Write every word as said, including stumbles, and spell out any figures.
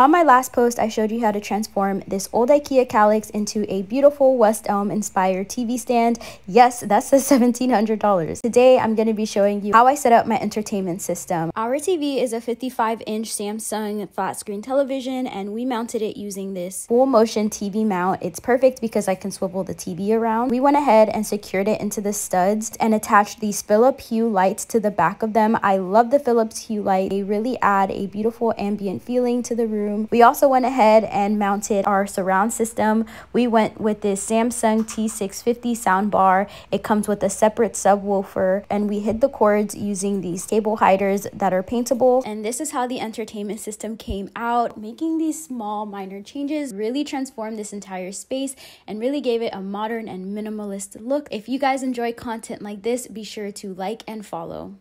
On my last post, I showed you how to transform this old IKEA Kallax into a beautiful West Elm-inspired T V stand. Yes, that's the seventeen hundred dollars. Today, I'm going to be showing you how I set up my entertainment system. Our T V is a fifty-five inch Samsung flat-screen television, and we mounted it using this full-motion T V mount. It's perfect because I can swivel the T V around. We went ahead and secured it into the studs and attached these Philips Hue lights to the back of them. I love the Philips Hue light. They really add a beautiful ambient feeling to the room. We also went ahead and mounted our surround system. We went with this Samsung T six fifty soundbar. It comes with a separate subwoofer, and we hid the cords using these cable hiders that are paintable. And this is how the entertainment system came out. Making these small minor changes really transformed this entire space and really gave it a modern and minimalist look. If you guys enjoy content like this, be sure to like and follow.